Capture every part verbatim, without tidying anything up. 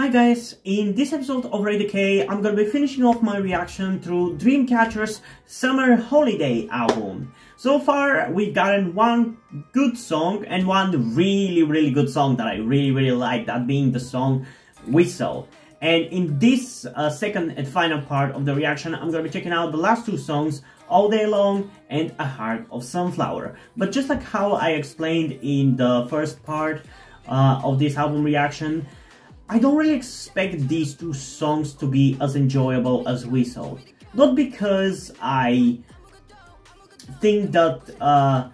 Hi guys, in this episode of Rate the K, I'm gonna be finishing off my reaction to Dreamcatcher's Summer Holiday album. So far, we've gotten one good song and one really, really good song that I really, really like, that being the song Whistle. And in this uh, second and final part of the reaction, I'm gonna be checking out the last two songs, Alldaylong and A Heart of Sunflower. But just like how I explained in the first part uh, of this album reaction, I don't really expect these two songs to be as enjoyable as Whistle. Not because I think that uh,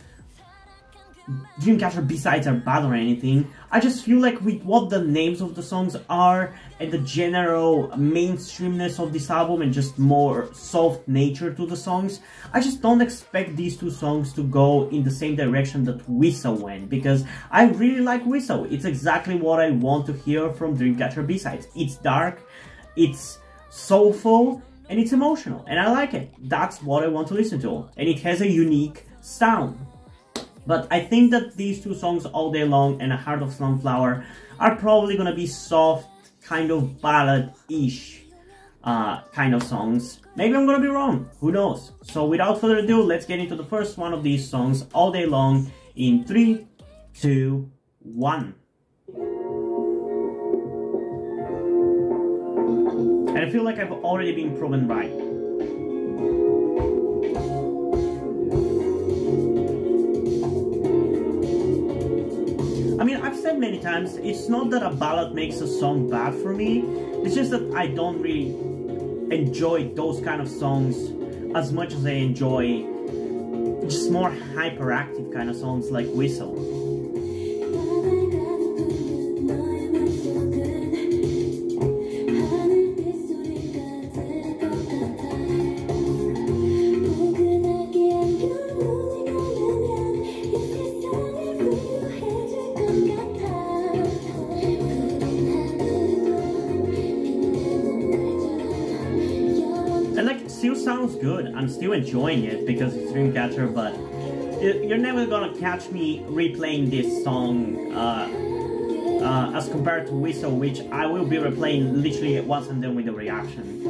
Dreamcatcher B-sides are bad or anything. I just feel like with what the names of the songs are and the general mainstreamness of this album and just more soft nature to the songs, I just don't expect these two songs to go in the same direction that Whistle went, because I really like Whistle. It's exactly what I want to hear from Dreamcatcher B-sides. It's dark, it's soulful, and it's emotional, and I like it. That's what I want to listen to, and it has a unique sound. But I think that these two songs, Alldaylong and A Heart of Sunflower, are probably gonna be soft, kind of ballad-ish uh, kind of songs. Maybe I'm gonna be wrong, who knows? So without further ado, let's get into the first one of these songs, Alldaylong, in three, two, one. And I feel like I've already been proven right. I mean, I've said many times, it's not that a ballad makes a song bad for me, it's just that I don't really enjoy those kind of songs as much as I enjoy just more hyperactive kind of songs like Whistle. Still sounds good. I'm still enjoying it because it's Dreamcatcher, but you're never gonna catch me replaying this song uh, uh, as compared to Whistle, which I will be replaying literally once I'm done with the reaction.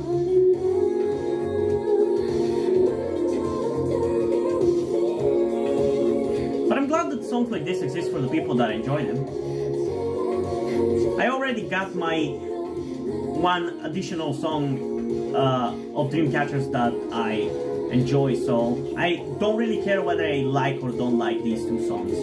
But I'm glad that songs like this exist for the people that enjoy them. I already got my one additional song Uh, of Dreamcatchers that I enjoy, so I don't really care whether I like or don't like these two songs.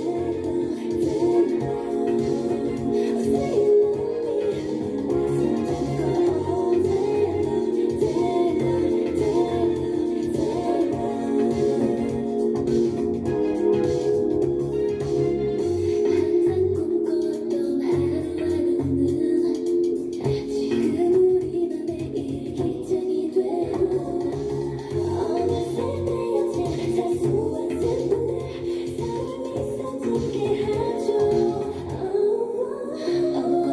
Oh,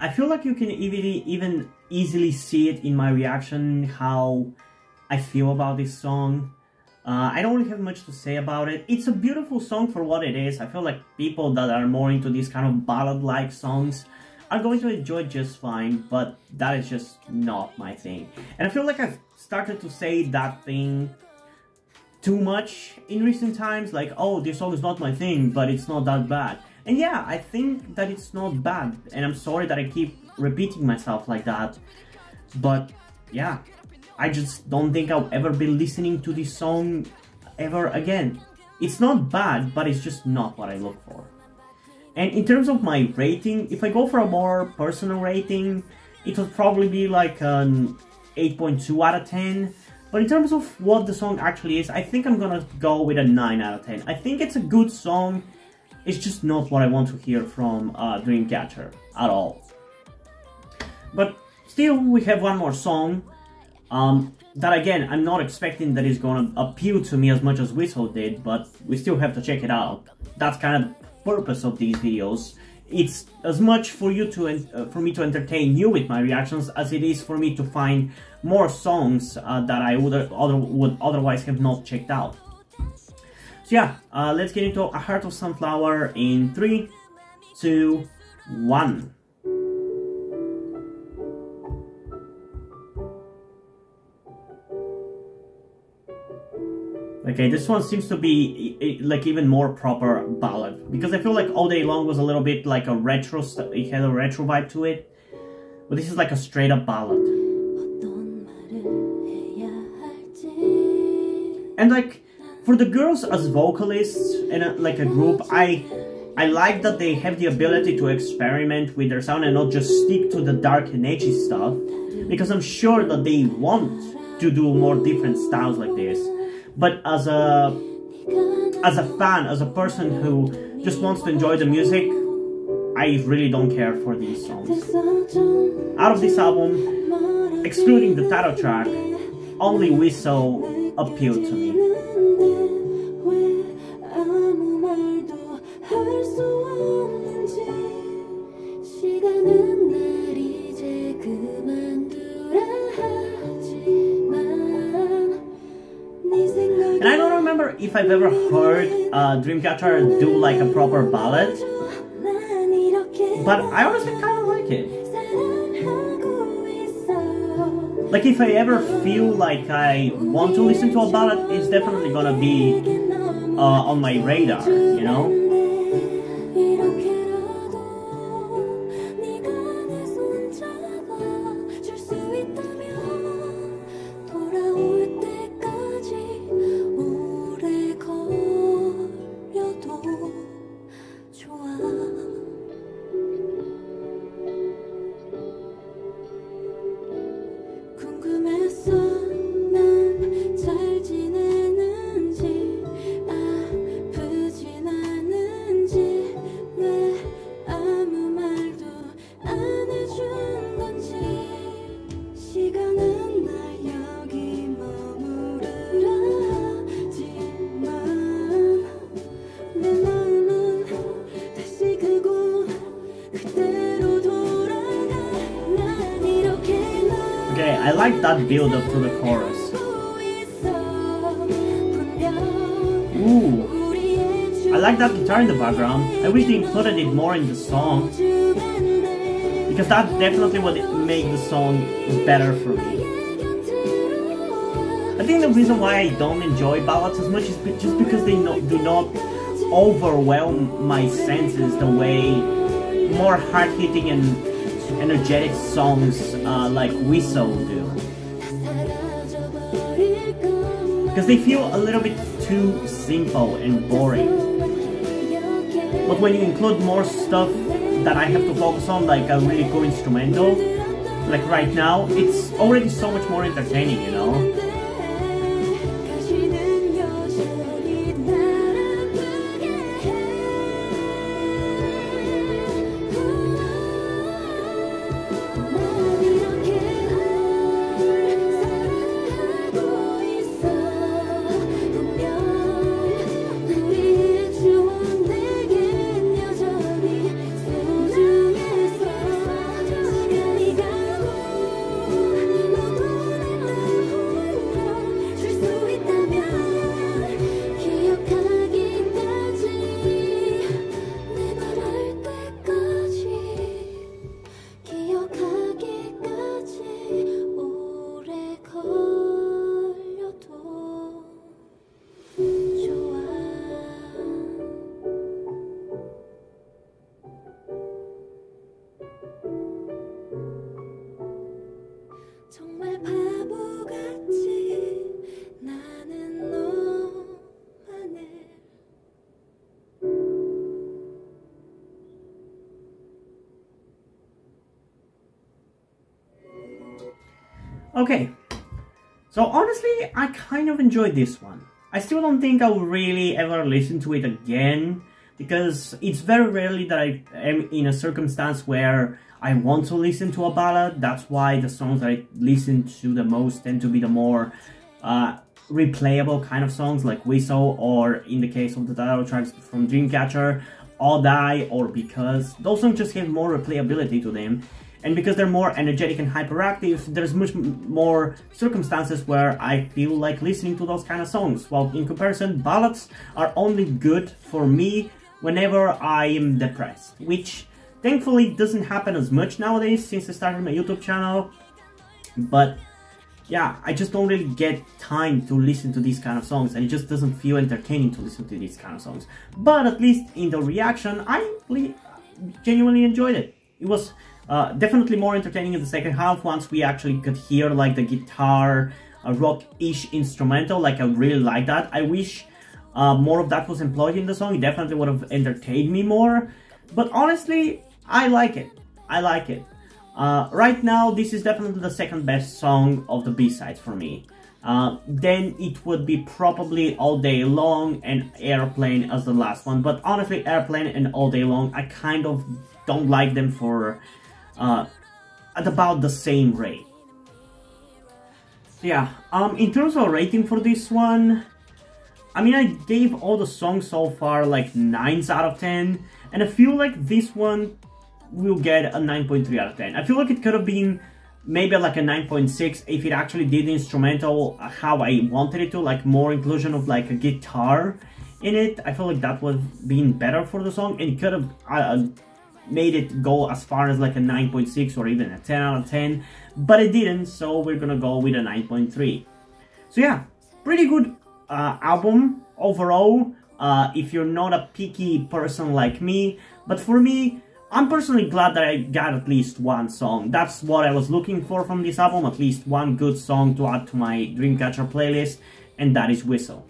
I feel like you can easily, even easily see it in my reaction, how I feel about this song. Uh, I don't really have much to say about it. It's a beautiful song for what it is. I feel like people that are more into these kind of ballad-like songs are going to enjoy just fine, but that is just not my thing. And I feel like I've started to say that thing too much in recent times, like, oh, this song is not my thing, but it's not that bad. And yeah, I think that it's not bad, and I'm sorry that I keep repeating myself like that, but yeah, I just don't think I'll ever be listening to this song ever again. It's not bad, but it's just not what I look for. And in terms of my rating, if I go for a more personal rating, it would probably be like an eight point two out of ten. But in terms of what the song actually is, I think I'm gonna go with a nine out of ten. I think it's a good song. It's just not what I want to hear from uh, Dreamcatcher at all. But still, we have one more song. Um, that again, I'm not expecting that it's gonna appeal to me as much as Whistle did, but we still have to check it out. That's kind of purpose of these videos. It's as much for you to uh, for me to entertain you with my reactions as it is for me to find more songs uh, that I would other would otherwise have not checked out. So yeah, uh, let's get into A Heart of Sunflower in three, two, one. Okay, this one seems to be like even more proper ballad, because I feel like All Day Long was a little bit like a retro, it had a retro vibe to it, but this is like a straight up ballad. And like for the girls as vocalists and like a group, I I like that they have the ability to experiment with their sound and not just stick to the dark and edgy stuff, because I'm sure that they want to do more different styles like this. But as a as a fan, as a person who just wants to enjoy the music, I really don't care for these songs. Out of this album, excluding the title track, only Whistle appealed to me. If I've ever heard uh, Dreamcatcher do like a proper ballad, but I honestly kind of like it. Like if I ever feel like I want to listen to a ballad, it's definitely gonna be uh, on my radar, you know? I like that build up to the chorus. Ooh, I like that guitar in the background. I wish they included it more in the song, because that definitely would make the song better for me. I think the reason why I don't enjoy ballads as much is just because they no, do not overwhelm my senses the way more hard-hitting and energetic songs uh, like Whistle do, because they feel a little bit too simple and boring. But when you include more stuff that I have to focus on, like a really cool instrumental, like right now, it's already so much more entertaining, you know? Okay, so honestly, I kind of enjoyed this one. I still don't think I'll really ever listen to it again, because it's very rarely that I am in a circumstance where I want to listen to a ballad. That's why the songs I listen to the most tend to be the more uh, replayable kind of songs, like Whistle, or in the case of the title tracks from Dreamcatcher, All Die, or Because. Those songs just have more replayability to them, and because they're more energetic and hyperactive, there's much more circumstances where I feel like listening to those kind of songs, while in comparison, ballads are only good for me whenever I am depressed, which thankfully doesn't happen as much nowadays since I started my YouTube channel. But yeah, I just don't really get time to listen to these kind of songs, and it just doesn't feel entertaining to listen to these kind of songs. But at least in the reaction, I genuinely enjoyed it. It was uh, definitely more entertaining in the second half, once we actually could hear like the guitar, a rock-ish instrumental. Like, I really like that. I wish uh, more of that was employed in the song. It definitely would have entertained me more. But honestly, I like it. I like it. Uh, right now, this is definitely the second best song of the B-sides for me. Uh, then it would be probably All Day Long and Airplane as the last one. But honestly, Airplane and All Day Long, I kind of don't like them for uh, at about the same rate. Yeah, um, in terms of rating for this one, I mean, I gave all the songs so far like nines out of ten, and I feel like this one will get a nine point three out of ten. I feel like it could have been maybe like a nine point six if it actually did the instrumental how I wanted it to, like more inclusion of like a guitar in it. I feel like that would have been better for the song, and it could have uh, made it go as far as like a nine point six or even a ten out of ten, but it didn't, so we're gonna go with a nine point three. So yeah, pretty good uh, album overall, uh, if you're not a picky person like me. But for me, I'm personally glad that I got at least one song. That's what I was looking for from this album, at least one good song to add to my Dreamcatcher playlist, and that is Whistle.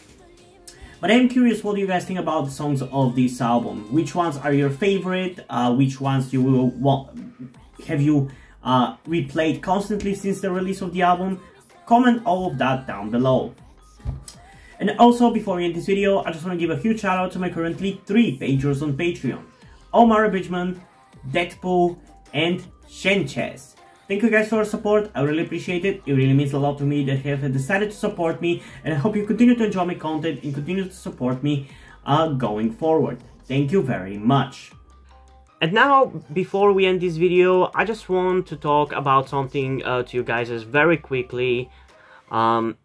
But I'm curious, what do you guys think about the songs of this album? Which ones are your favorite? Uh, which ones you will want, have you uh, replayed constantly since the release of the album? Comment all of that down below. And also, before we end this video, I just want to give a huge shout out to my currently three patrons on Patreon: Omar Bridgman, Deadpool, and Shenchez. Thank you guys for your support. I really appreciate it. It really means a lot to me that you have decided to support me, and I hope you continue to enjoy my content and continue to support me uh, going forward. Thank you very much. And now, before we end this video, I just want to talk about something uh, to you guys very quickly, um,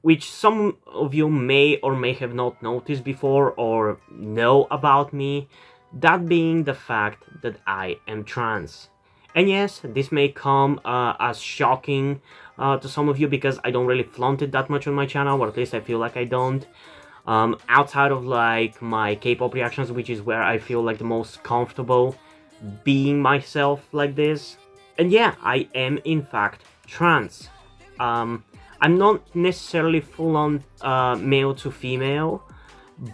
which some of you may or may have not noticed before or know about me. That being the fact that I am trans. And yes, this may come uh, as shocking uh, to some of you, because I don't really flaunt it that much on my channel, or at least I feel like I don't. Um, outside of like my K-pop reactions, which is where I feel like the most comfortable being myself like this. And yeah, I am in fact trans. Um, I'm not necessarily full on uh, male to female,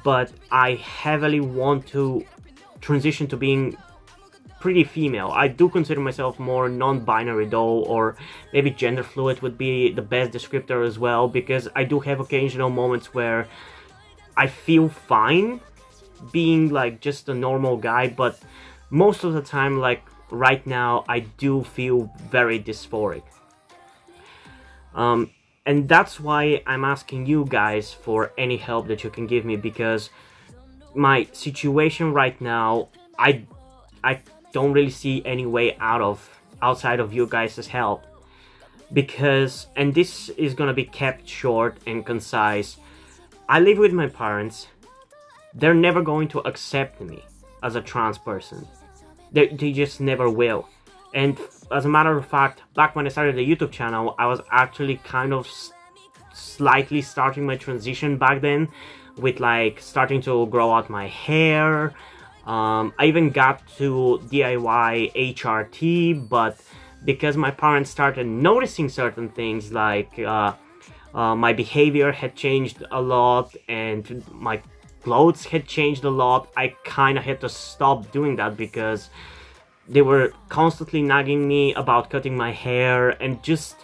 but I heavily want to transition to being pretty female. I do consider myself more non-binary though, or maybe gender fluid would be the best descriptor as well, because I do have occasional moments where I feel fine being like just a normal guy, but most of the time, like right now, I do feel very dysphoric. Um, and that's why I'm asking you guys for any help that you can give me, because my situation right now, I I don't really see any way out of outside of you guys' help, because, and this is gonna be kept short and concise, I live with my parents. They're never going to accept me as a trans person. They, they just never will. And as a matter of fact, back when I started the YouTube channel, I was actually kind of slightly starting my transition back then, with like starting to grow out my hair. um, I even got to D I Y H R T, but because my parents started noticing certain things, like uh, uh, my behavior had changed a lot and my clothes had changed a lot, I kind of had to stop doing that, because they were constantly nagging me about cutting my hair and just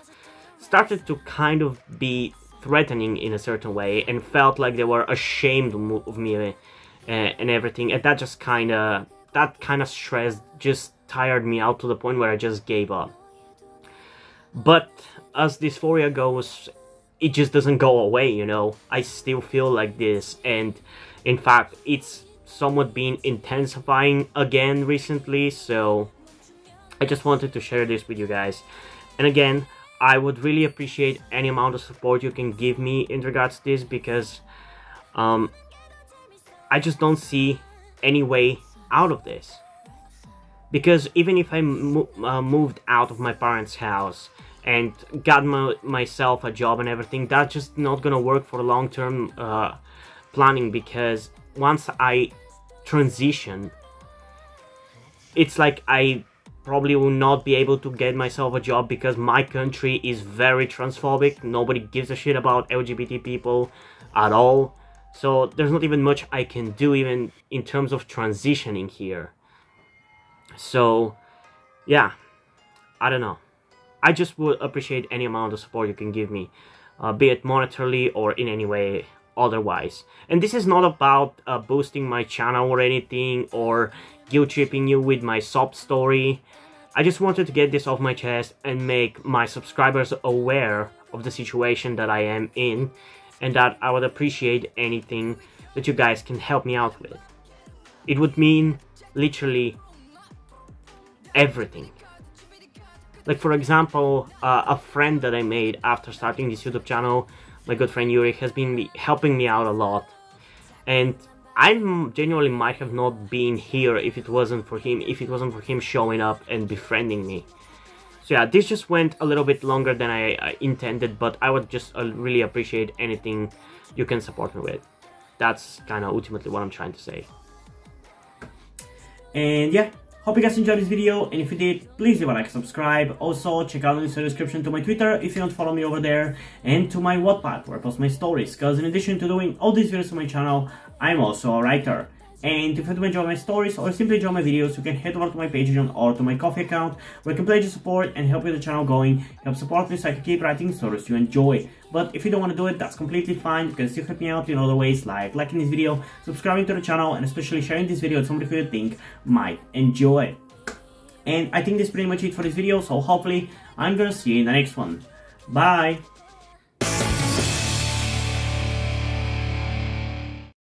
started to kind of be threatening in a certain way and felt like they were ashamed of me uh, and everything, and that just kind of, that kind of stress just tired me out to the point where I just gave up. But as dysphoria goes, it just doesn't go away, you know. I still feel like this, and in fact it's somewhat been intensifying again recently, so I just wanted to share this with you guys. And again, I would really appreciate any amount of support you can give me in regards to this, because um, I just don't see any way out of this. Because even if I mo uh, moved out of my parents' house and got my myself a job and everything, that's just not gonna work for long-term uh, planning, because once I transition, it's like I probably will not be able to get myself a job, because my country is very transphobic. Nobody gives a shit about L G B T people at all. So there's not even much I can do even in terms of transitioning here. So yeah, I don't know. I just would appreciate any amount of support you can give me, uh, be it monetarily or in any way otherwise. And this is not about uh, boosting my channel or anything, or guilt tripping you with my sob story. I just wanted to get this off my chest and make my subscribers aware of the situation that I am in, and that I would appreciate anything that you guys can help me out with. It would mean literally everything. Like, for example, uh, a friend that I made after starting this YouTube channel, my good friend Yuri, has been helping me out a lot, and I genuinely might have not been here if it wasn't for him, if it wasn't for him showing up and befriending me. So yeah, this just went a little bit longer than I, I intended, but I would just uh, really appreciate anything you can support me with. That's kind of ultimately what I'm trying to say. And yeah, hope you guys enjoyed this video, and if you did, please leave a like and subscribe. Also, check out the description to my Twitter if you don't follow me over there, and to my Wattpad where I post my stories, because in addition to doing all these videos on my channel, I'm also a writer. And if you want to enjoy my stories or simply enjoy my videos, you can head over to my Patreon or to my Ko-fi account, where you can pledge your support and help get the channel going. Help support me so I can keep writing stories you enjoy. But if you don't want to do it, that's completely fine. You can still help me out in other ways, like liking this video, subscribing to the channel, and especially sharing this video with somebody who you think might enjoy. And I think that's pretty much it for this video, so hopefully I'm gonna see you in the next one. Bye!